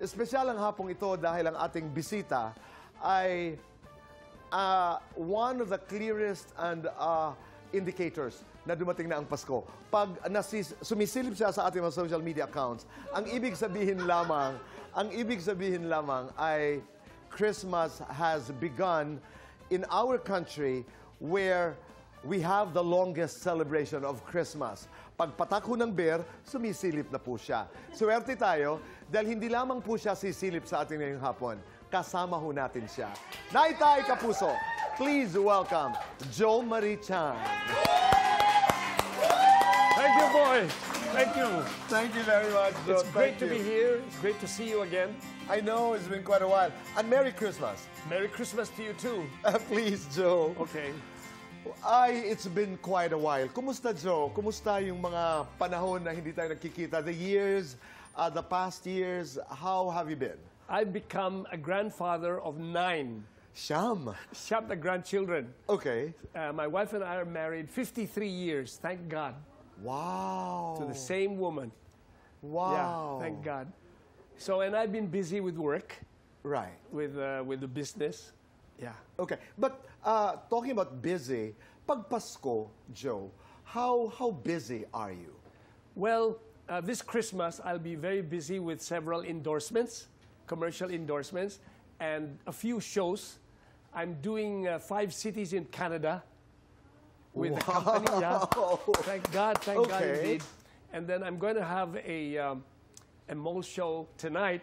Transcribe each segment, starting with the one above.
Espesyal ang hapong ito dahil ang ating bisita ay one of the clearest and indicators na dumating na ang Pasko. Pag sumisilip siya sa ating mga social media accounts, ang ibig sabihin lamang ay Christmas has begun in our country where we have the longest celebration of Christmas. Pagpatak ho ng beer, sumisilip na po siya. Swerte tayo dahil hindi lamang po siya sisilip sa ating ngayong hapon. Kasama ho natin siya. Naitay Kapuso, please welcome Jose Mari Chan. Thank you, boy. Thank you. Thank you very much, Joe. It's great to be here. It's great to see you again. I know, it's been quite a while. And Merry Christmas. Merry Christmas to you, too. Please, Joe. Okay. It's been quite a while. Kumusta, Joe? Kumusta yung mga panahon na hindi tayo nakikita? The years, the past years, how have you been? I've become a grandfather of 9. Siyam. Siyam the grandchildren. Okay. My wife and I are married 53 years, thank God. Wow. To the same woman. Wow. Yeah, thank God. So, and I've been busy with work. Right. With the business. Yeah. Okay. But talking about busy, pag Pasko, Joe, how busy are you? Well, this Christmas, I'll be very busy with several endorsements, commercial endorsements, and a few shows. I'm doing 5 cities in Canada with the company. Yeah. Thank God, thank God indeed. And then I'm going to have a mall show tonight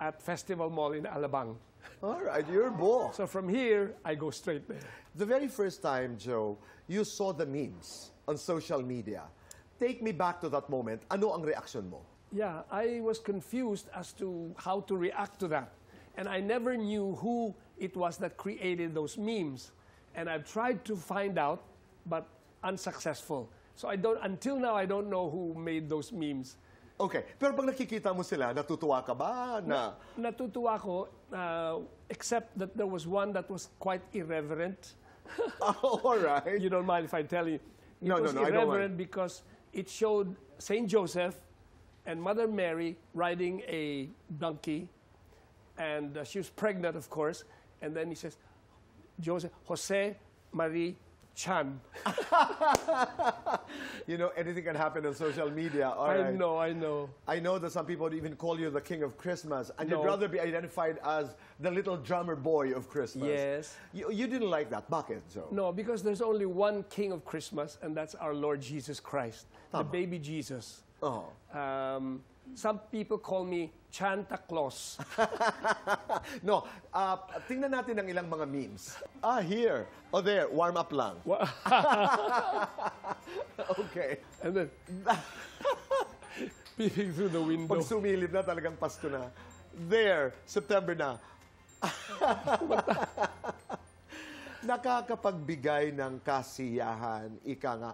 at Festival Mall in Alabang. All right, you're bored. So from here, I go straight there. The very first time, Joe, you saw the memes on social media. Take me back to that moment. Ano ang reaction mo? Yeah, I was confused as to how to react to that. And I never knew who it was that created those memes. And I've tried to find out, but unsuccessful. So until now, I don't know who made those memes. Okay. Pero pag nakikita mo sila, natutuwa ka ba? Natutuwa ko, except that there was one that was quite irreverent. All right. You don't mind if I tell you? No, I don't mind. It was irreverent because it showed St. Joseph and Mother Mary riding a donkey. And she was pregnant, of course. And then he says, Jose Mari Chan. You know, anything can happen on social media. I know. I know that some people even call you the king of Christmas, and you'd rather be identified as the little drummer boy of Christmas. Yes. You didn't like that. Bakit, Joe? No, because there's only one king of Christmas, and that's our Lord Jesus Christ, the baby Jesus. Oh. Some people call me Chanta Claus. No, tingnan natin ang ilang mga memes. Ah, here. Oh, there. Warm up lang. Okay. And then, peeping through the window. Pag sumilip na, talagang Pasko na. There, September na. Nakakapagbigay ng kasiyahan, ika nga.